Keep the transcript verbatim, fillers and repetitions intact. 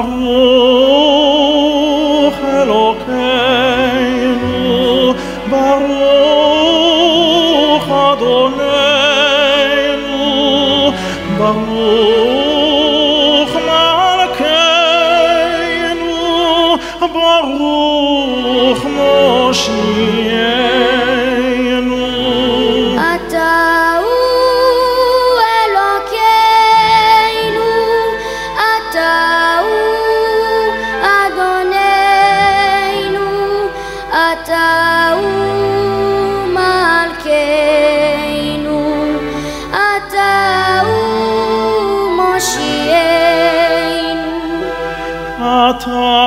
Baruch Elokeinu, Baruch Adoneinu, Baruch Malkeinu, Baruch Moshiach. Atah